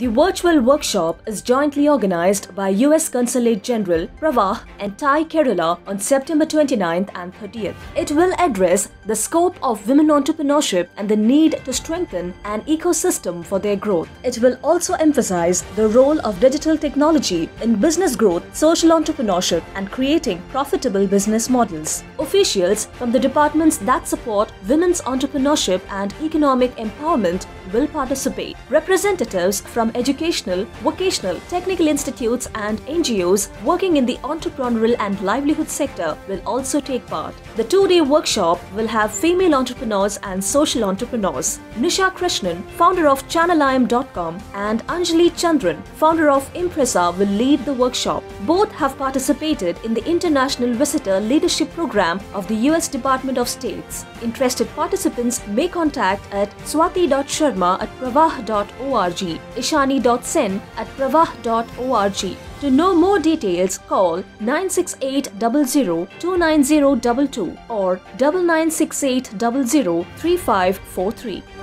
The virtual workshop is jointly organized by US Consulate General Pravah and TiE Kerala on September 29th and 30th. It will address the scope of women entrepreneurship and the need to strengthen an ecosystem for their growth. It will also emphasize the role of digital technology in business growth, social entrepreneurship, and creating profitable business models. Officials from the departments that support women's entrepreneurship and economic empowerment will participate. Representatives from educational, vocational, technical institutes and NGOs working in the entrepreneurial and livelihood sector will also take part. The two-day workshop will have female entrepreneurs and social entrepreneurs. Nisha Krishnan, founder of Channeliam.com, and Anjali Chandran, founder of Impresa, will lead the workshop. Both have participated in the International Visitor Leadership Program of the US Department of States. Interested participants may contact at swati.sharma@pravah.org, ishani.sen@pravah.org. To know more details, call 9680029022 or 9968003543.